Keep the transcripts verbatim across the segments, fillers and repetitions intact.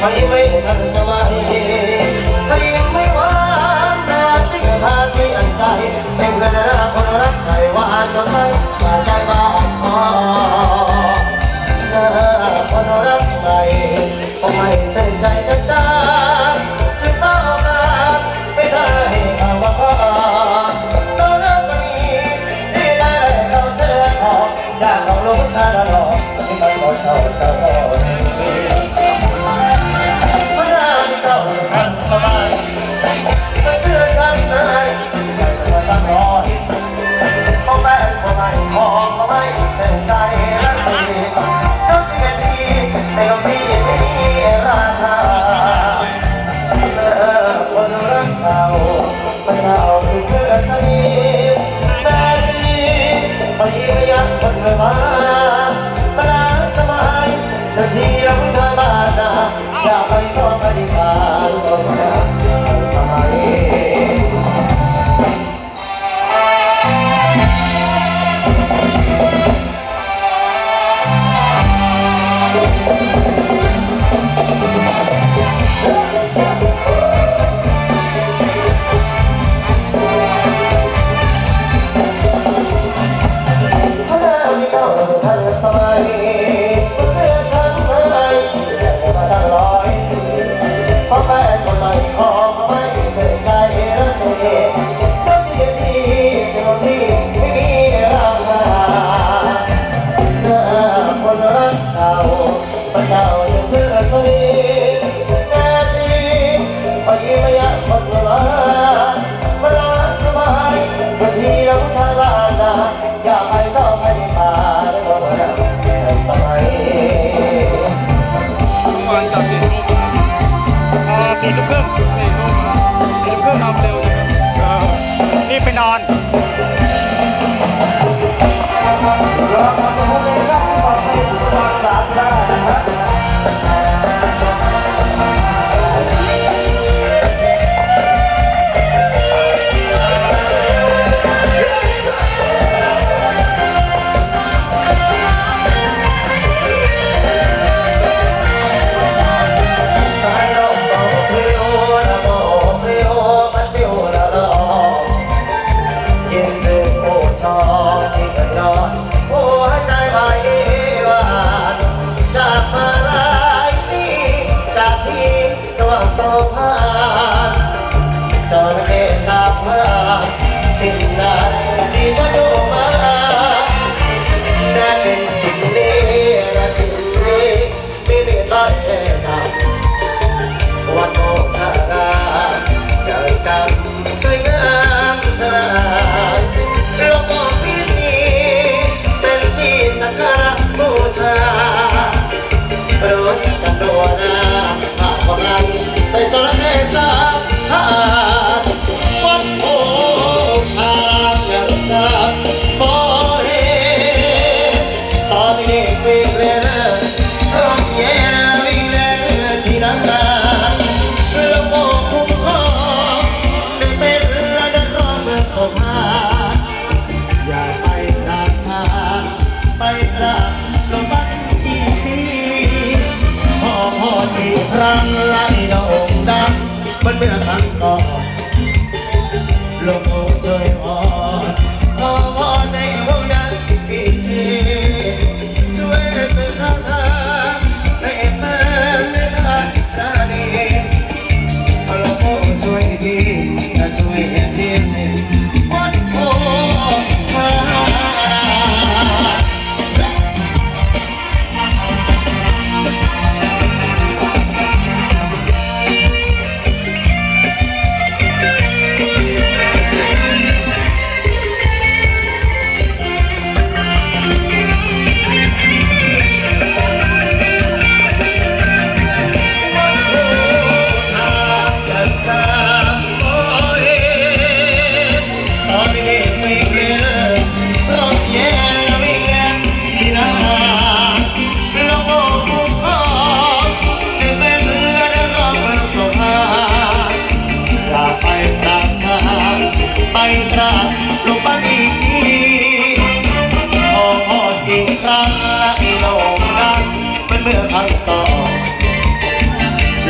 ไม่ไม่ทันสมัยถ้ายิ้มไม่หวานน่าจะกระทำไม่อันใจเป็นคนรักคนรักใครหวานก็ใส่แต่ใจบ้าอ่อนคอคนรักใครก็ไม่ใช่ใจจะจ้าจะต้องการไม่ได้คำว่าพอต้องรักคนนี้ที่ได้เขาเจอขออยากเอาลูกชายหล่อที่มันก็เศร้าเจ้าไปนอนมันไม่ทางต่อลงอกช่วยอ่อนขอวอนในห้องนั้นอีกทีช่วยเป็นทางทางให้แม่ไม่ได้ตาดีลงอกช่วยดีถ้าช่วยแค่ดีสิหมดโอ้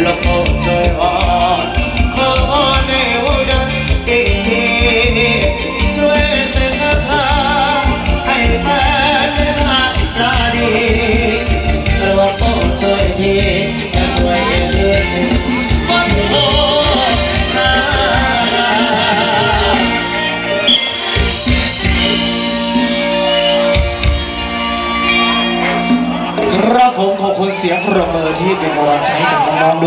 ครับผมขอบคุณเสียงปรบมือที่เป็นรางวัลใช้กับน้องๆด